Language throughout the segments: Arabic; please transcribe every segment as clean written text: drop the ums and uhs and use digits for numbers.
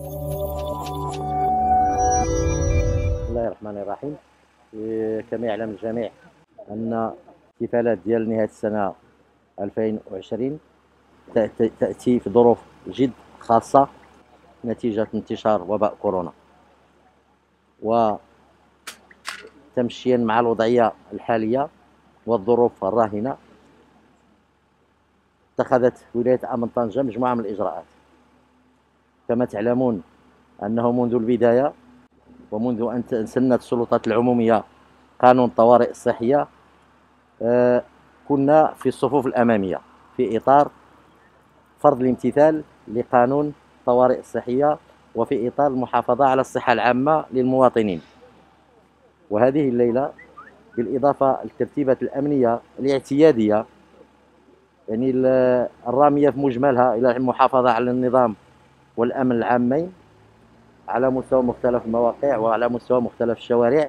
بسم الله الرحمن الرحيم. كما يعلم الجميع أن الاحتفالات ديال نهاية السنة 2020 تأتي في ظروف جد خاصة نتيجة انتشار وباء كورونا، وتمشيا مع الوضعية الحالية والظروف الراهنة اتخذت ولاية أمن طنجة مجموعة من الإجراءات. كما تعلمون أنه منذ البداية ومنذ أن سنت السلطات العمومية قانون الطوارئ الصحية كنا في الصفوف الأمامية في إطار فرض الامتثال لقانون الطوارئ الصحية وفي إطار المحافظة على الصحة العامة للمواطنين. وهذه الليلة بالإضافة للترتيبات الأمنية الاعتيادية يعني الرامية في مجملها إلى المحافظة على النظام والأمن العامين على مستوى مختلف المواقع وعلى مستوى مختلف الشوارع،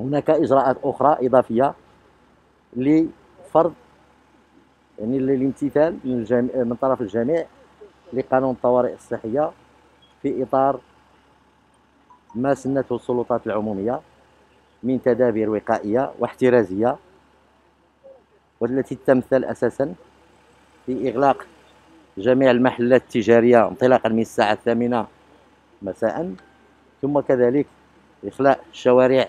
هناك إجراءات أخرى إضافية لفرض يعني للامتثال من طرف الجميع لقانون الطوارئ الصحية في إطار ما سنته السلطات العمومية من تدابير وقائية واحترازية، والتي تتمثل أساسا في إغلاق جميع المحلات التجارية انطلاقا من الساعة 8 مساء، ثم كذلك إخلاء الشوارع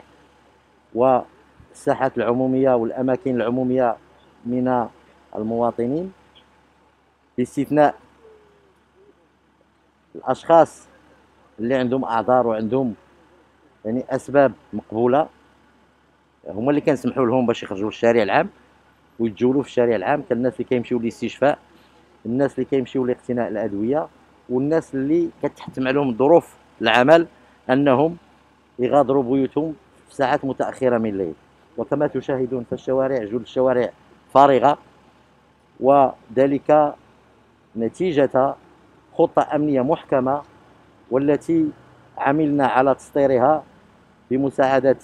والساحات العمومية والأماكن العمومية من المواطنين باستثناء الأشخاص اللي عندهم أعذار وعندهم يعني أسباب مقبولة، هما اللي كنسمحوا لهم باش يخرجوا للشارع العام ويتجولوا في الشارع العام، كالناس اللي كيمشيو للاستشفاء، الناس اللي كيمشيو لاقتناء الأدوية، والناس اللي كتحتم عليهم ظروف العمل أنهم يغادروا بيوتهم في ساعات متأخرة من الليل. وكما تشاهدون في الشوارع جول الشوارع فارغة، وذلك نتيجة خطة أمنية محكمة والتي عملنا على تسطيرها بمساعدة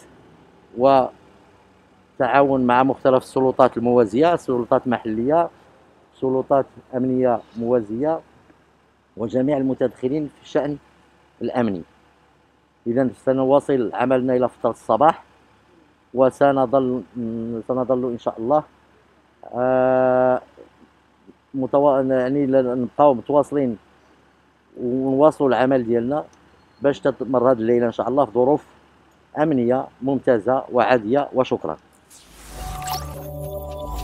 وتعاون مع مختلف السلطات الموازية، سلطات محلية، سلطات أمنية موازية، وجميع المتدخلين في الشأن الأمني. إذا سنواصل عملنا إلى فترة الصباح، وسنظل إن شاء الله يعني نبقاو متواصلين ونواصلوا العمل ديالنا باش تتمر هذه الليلة إن شاء الله في ظروف أمنية ممتازة وعادية. وشكرا.